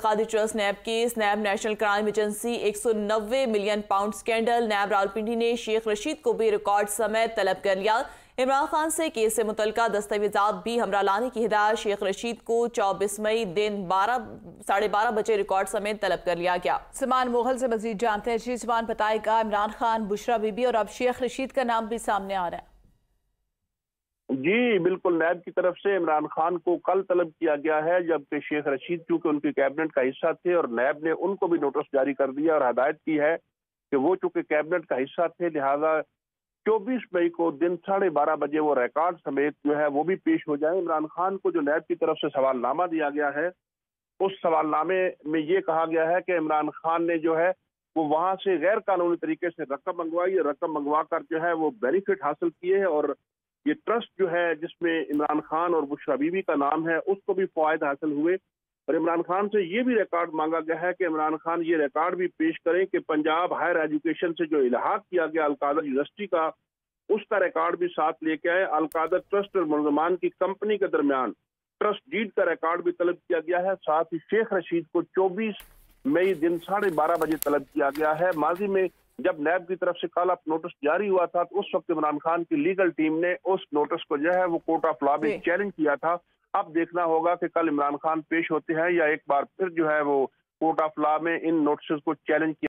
कादी trust NAB case. NAB national crime agency 190 million pound scandal. NAB Rawalpindi ने शेख रशीद को भी record समय तलब कर लिया। इमरान खान से केस से मुतल्लिका दस्तावेजात भी हमरा लाने की हिदायत। शेख रशीद को 24 मई दिन 12:30 बजे रिकॉर्ड समय तलब कर लिया गया। समान मोहल से मजीद जानते हैं। जी समान बताएगा, इमरान खान, बुशरा बीबी और अब शेख रशीद का नाम भी सामने आ रहा है। जी बिल्कुल, नैब की तरफ से इमरान खान को कल तलब किया गया है, जबकि शेख रशीद चूंकि उनकी कैबिनेट का हिस्सा थे और नैब ने उनको भी नोटिस जारी कर दिया और हदायत की है कि वो चूंकि कैबिनेट का हिस्सा थे, लिहाजा 24 मई को दिन 12:30 बजे वो रिकॉर्ड समेत जो है वो भी पेश हो जाए। इमरान खान को जो नैब की तरफ से सवालनामा दिया गया है, उस सवालनामे में ये कहा गया है कि इमरान खान ने जो है वो वहाँ से गैर कानूनी तरीके से रकम मंगवाई, रकम मंगवा कर जो है वो बेनिफिट हासिल किए हैं और ये ट्रस्ट जो है जिसमें इमरान खान और बुशरा बीबी का नाम है उसको भी फायदे हासिल हुए। और इमरान खान से ये भी रिकॉर्ड मांगा गया है कि इमरान खान ये रिकॉर्ड भी पेश करें कि पंजाब हायर एजुकेशन से जो इलाहाक किया गया अलकादर यूनिवर्सिटी का, उसका रिकॉर्ड भी साथ लेके आए। अलकादर ट्रस्ट और मुलजमान की कंपनी के दरमियान ट्रस्ट डीड का रिकॉर्ड भी तलब किया गया है। साथ ही शेख रशीद को 24 मई दिन 12:30 बजे तलब किया गया है। माजी में जब नैब की तरफ से कॉल ऑफ नोटिस जारी हुआ था तो उस वक्त इमरान खान की लीगल टीम ने उस नोटिस को जो है वो कोर्ट ऑफ लॉ में चैलेंज किया था। अब देखना होगा कि कल इमरान खान पेश होते हैं या एक बार फिर जो है वो कोर्ट ऑफ लॉ में इन नोटिस को चैलेंज किया